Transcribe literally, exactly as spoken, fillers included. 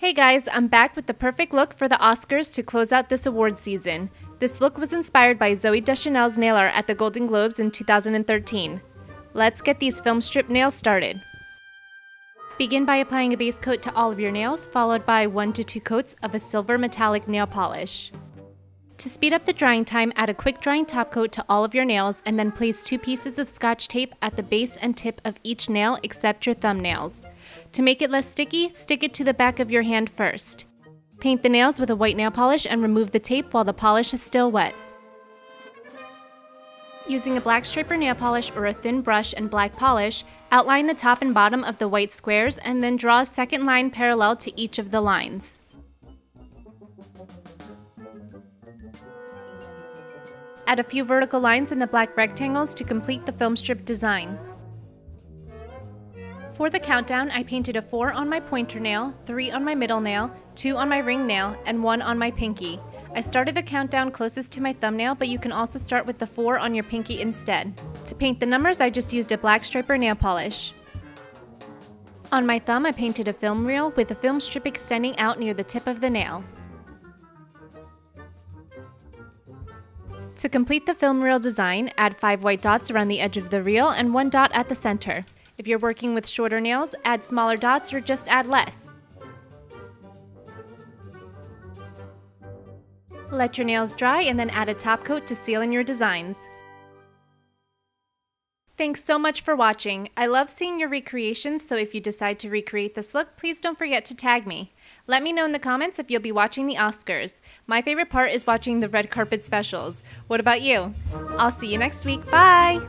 Hey guys, I'm back with the perfect look for the Oscars to close out this award season. This look was inspired by Zooey Deschanel's nail art at the Golden Globes in two thousand thirteen. Let's get these film strip nails started. Begin by applying a base coat to all of your nails, followed by one to two coats of a silver metallic nail polish. To speed up the drying time, add a quick drying top coat to all of your nails and then place two pieces of scotch tape at the base and tip of each nail except your thumbnails. To make it less sticky, stick it to the back of your hand first. Paint the nails with a white nail polish and remove the tape while the polish is still wet. Using a black stripe or nail polish or a thin brush and black polish, outline the top and bottom of the white squares and then draw a second line parallel to each of the lines. Add a few vertical lines in the black rectangles to complete the film strip design. For the countdown, I painted a four on my pointer nail, three on my middle nail, two on my ring nail, and one on my pinky. I started the countdown closest to my thumbnail, but you can also start with the four on your pinky instead. To paint the numbers, I just used a black stripe or nail polish. On my thumb, I painted a film reel with a film strip extending out near the tip of the nail. To complete the film reel design, add five white dots around the edge of the reel and one dot at the center. If you're working with shorter nails, add smaller dots or just add less. Let your nails dry and then add a top coat to seal in your designs. Thanks so much for watching. I love seeing your recreations, so if you decide to recreate this look, please don't forget to tag me. Let me know in the comments if you'll be watching the Oscars. My favorite part is watching the red carpet specials. What about you? I'll see you next week. Bye!